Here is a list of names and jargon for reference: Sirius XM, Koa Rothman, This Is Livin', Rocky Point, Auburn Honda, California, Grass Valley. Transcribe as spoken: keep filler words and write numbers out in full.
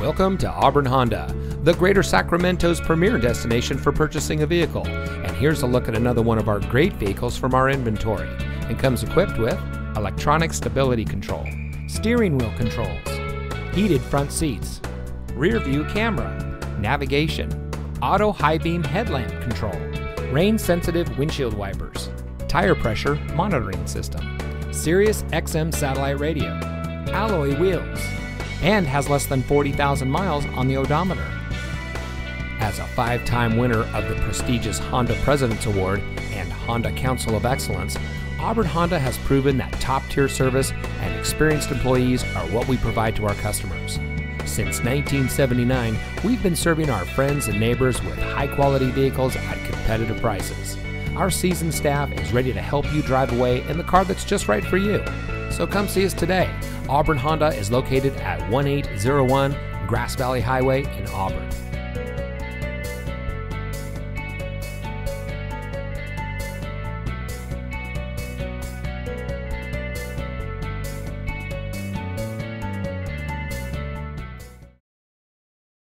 Welcome to Auburn Honda, the Greater Sacramento's premier destination for purchasing a vehicle. And here's a look at another one of our great vehicles from our inventory. It comes equipped with electronic stability control, steering wheel controls, heated front seats, rear view camera, navigation, auto high beam headlamp control, rain sensitive windshield wipers, tire pressure monitoring system, Sirius X M satellite radio, alloy wheels, and has less than forty thousand miles on the odometer. As a five-time winner of the prestigious Honda President's Award and Honda Council of Excellence, Auburn Honda has proven that top-tier service and experienced employees are what we provide to our customers. Since nineteen seventy-nine, we've been serving our friends and neighbors with high-quality vehicles at competitive prices. Our seasoned staff is ready to help you drive away in the car that's just right for you. So come see us today. Auburn Honda is located at eighteen oh one Grass Valley Highway in Auburn.